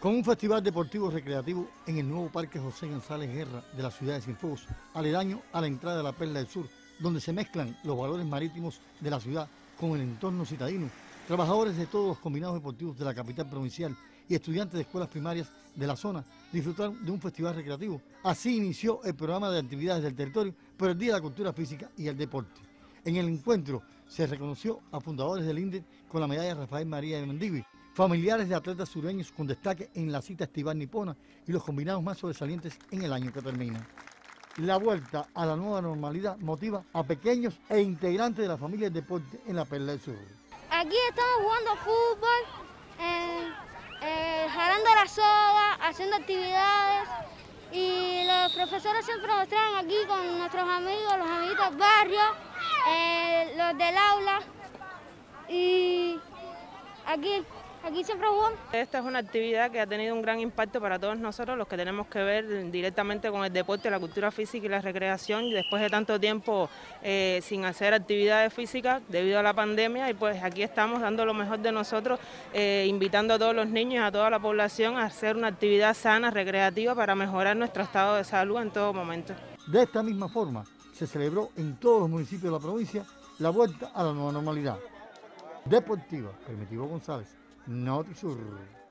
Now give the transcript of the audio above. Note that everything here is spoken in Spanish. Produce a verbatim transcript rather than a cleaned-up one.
con un festival deportivo recreativo en el nuevo Parque José González Guerra de la ciudad de Cienfuegos, aledaño a la entrada de la Perla del Sur, donde se mezclan los valores marítimos de la ciudad con el entorno citadino, trabajadores de todos los combinados deportivos de la capital provincial y estudiantes de escuelas primarias de la zona disfrutaron de un festival recreativo. Así inició el programa de actividades del territorio por el Día de la Cultura Física y el Deporte. En el encuentro se reconoció a fundadores del INDE con la medalla Rafael María de Mendigui, familiares de atletas sureños con destaque en la cita estival nipona y los combinados más sobresalientes en el año que termina. La vuelta a la nueva normalidad motiva a pequeños e integrantes de la familia del deporte en la Perla del Sur. Aquí estamos jugando fútbol, eh, eh, jalando la soga, haciendo actividades, y los profesores siempre nos traen aquí con nuestros amigos, los amiguitos del barrio, eh, los del aula, y aquí... Aquí siempre hubo. Esta es una actividad que ha tenido un gran impacto para todos nosotros, los que tenemos que ver directamente con el deporte, la cultura física y la recreación, y después de tanto tiempo eh, sin hacer actividades físicas debido a la pandemia, y pues aquí estamos dando lo mejor de nosotros, eh, invitando a todos los niños, a toda la población a hacer una actividad sana, recreativa, para mejorar nuestro estado de salud en todo momento. De esta misma forma se celebró en todos los municipios de la provincia la vuelta a la nueva normalidad. Deportiva, Primitivo González, Norte Sur.